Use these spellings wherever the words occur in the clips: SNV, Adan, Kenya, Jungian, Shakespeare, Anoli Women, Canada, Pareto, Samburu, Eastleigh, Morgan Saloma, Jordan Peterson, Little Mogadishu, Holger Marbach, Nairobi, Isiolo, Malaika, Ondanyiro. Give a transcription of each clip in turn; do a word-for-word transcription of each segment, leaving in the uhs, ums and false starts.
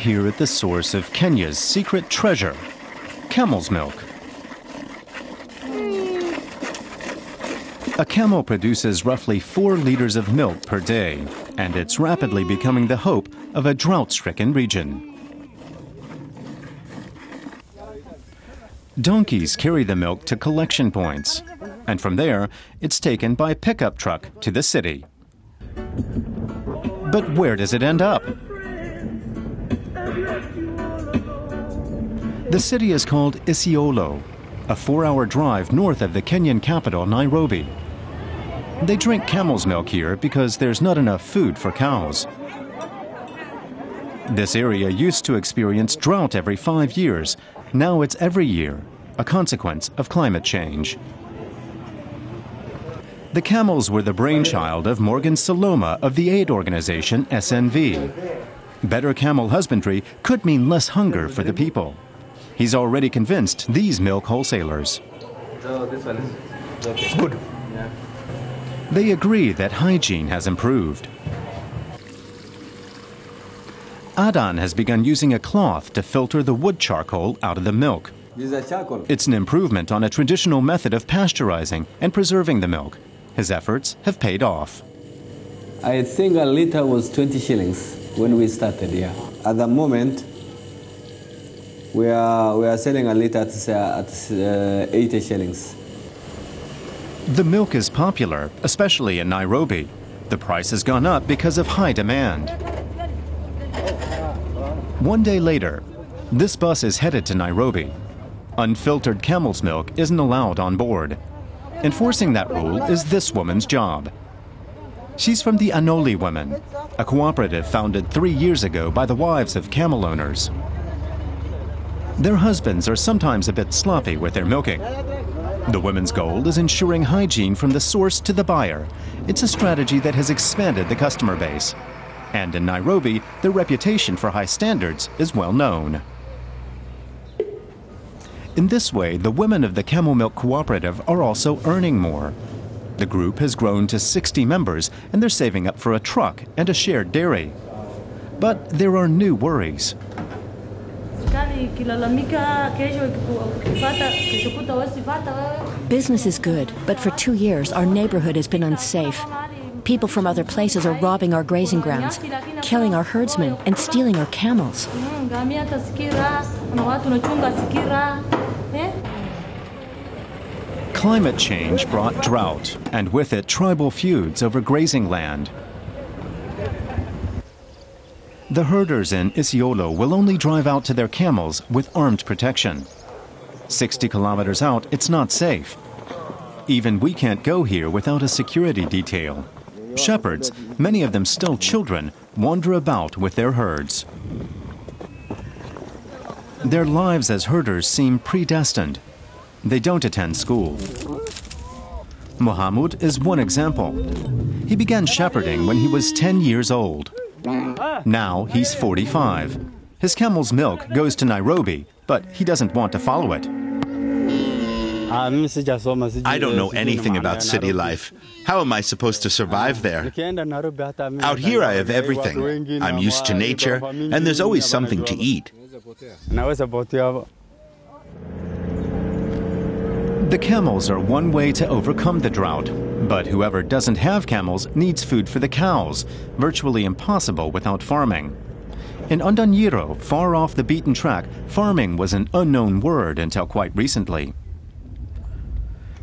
here at the source of Kenya's secret treasure, camel's milk. A camel produces roughly four liters of milk per day, and it's rapidly becoming the hope of a drought-stricken region. Donkeys carry the milk to collection points, and from there, it's taken by pickup truck to the city. But where does it end up? The city is called Isiolo, a four-hour drive north of the Kenyan capital, Nairobi. They drink camel's milk here because there's not enough food for cows. This area used to experience drought every five years. Now it's every year, a consequence of climate change. The camels were the brainchild of Morgan Saloma of the aid organization S N V. Better camel husbandry could mean less hunger for the people. He's already convinced these milk wholesalers. So this one is okay. It's good. Yeah. They agree that hygiene has improved. Adan has begun using a cloth to filter the wood charcoal out of the milk. It's an improvement on a traditional method of pasteurizing and preserving the milk. His efforts have paid off. I think a liter was twenty shillings when we started here. At the moment, we are, we are selling a liter at, at uh, eighty shillings. The milk is popular, especially in Nairobi. The price has gone up because of high demand. One day later, this bus is headed to Nairobi. Unfiltered camel's milk isn't allowed on board. Enforcing that rule is this woman's job. She's from the Anoli Women, a cooperative founded three years ago by the wives of camel owners. Their husbands are sometimes a bit sloppy with their milking. The women's goal is ensuring hygiene from the source to the buyer. It's a strategy that has expanded the customer base. And in Nairobi, their reputation for high standards is well known. In this way, the women of the Camel Milk Cooperative are also earning more. The group has grown to sixty members, and they're saving up for a truck and a shared dairy. But there are new worries. Business is good, but for two years our neighborhood has been unsafe. People from other places are robbing our grazing grounds, killing our herdsmen, and stealing our camels. Climate change brought drought, and with it tribal feuds over grazing land. The herders in Isiolo will only drive out to their camels with armed protection. sixty kilometers out, it's not safe. Even we can't go here without a security detail. Shepherds, many of them still children, wander about with their herds. Their lives as herders seem predestined. They don't attend school. Mohammed is one example. He began shepherding when he was ten years old. Now he's forty-five. His camel's milk goes to Nairobi, but he doesn't want to follow it. I don't know anything about city life. How am I supposed to survive there? Out here I have everything. I'm used to nature, and there's always something to eat. The camels are one way to overcome the drought, but whoever doesn't have camels needs food for the cows, virtually impossible without farming. In Ondanyiro, far off the beaten track, farming was an unknown word until quite recently.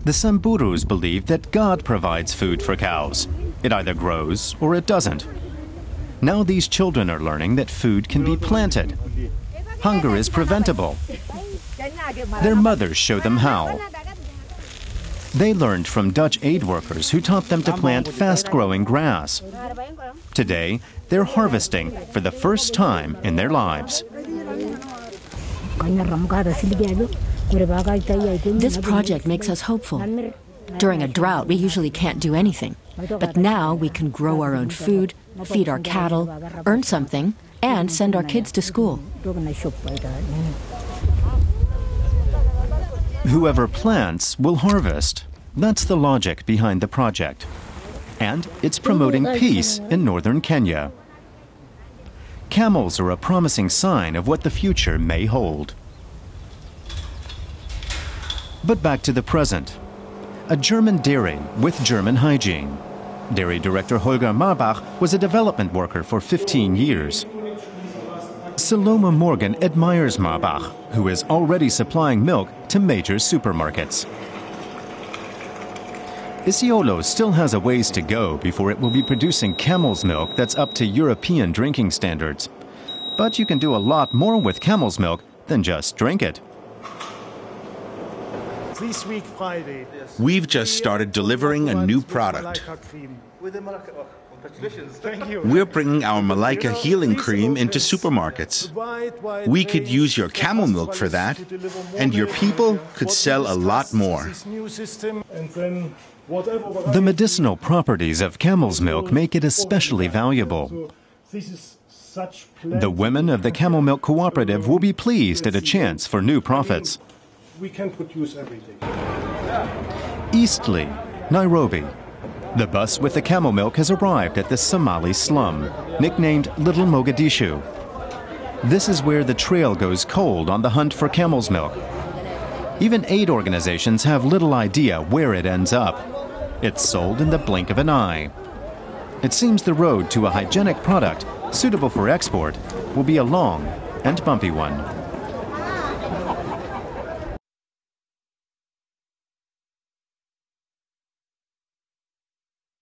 The Samburus believe that God provides food for cows. It either grows or it doesn't. Now these children are learning that food can be planted. Hunger is preventable. Their mothers show them how. They learned from Dutch aid workers who taught them to plant fast-growing grass. Today, they're harvesting for the first time in their lives. This project makes us hopeful. During a drought, we usually can't do anything. But now we can grow our own food, feed our cattle, earn something, and send our kids to school. Whoever plants will harvest. That's the logic behind the project. And it's promoting peace in northern Kenya. Camels are a promising sign of what the future may hold. But back to the present. A German dairy with German hygiene. Dairy director Holger Marbach was a development worker for fifteen years. Saloma Morgan admires Marbach, who is already supplying milk to major supermarkets. Isiolo still has a ways to go before it will be producing camel's milk that's up to European drinking standards. But you can do a lot more with camel's milk than just drink it. We've just started delivering a new product. We're bringing our Malaika healing cream into supermarkets. We could use your camel milk for that, and your people could sell a lot more. The medicinal properties of camel's milk make it especially valuable. The women of the Camel Milk Cooperative will be pleased at a chance for new profits. We can produce everything. Eastleigh, Nairobi. The bus with the camel milk has arrived at the Somali slum, nicknamed Little Mogadishu. This is where the trail goes cold on the hunt for camel's milk. Even aid organizations have little idea where it ends up. It's sold in the blink of an eye. It seems the road to a hygienic product, suitable for export, will be a long and bumpy one.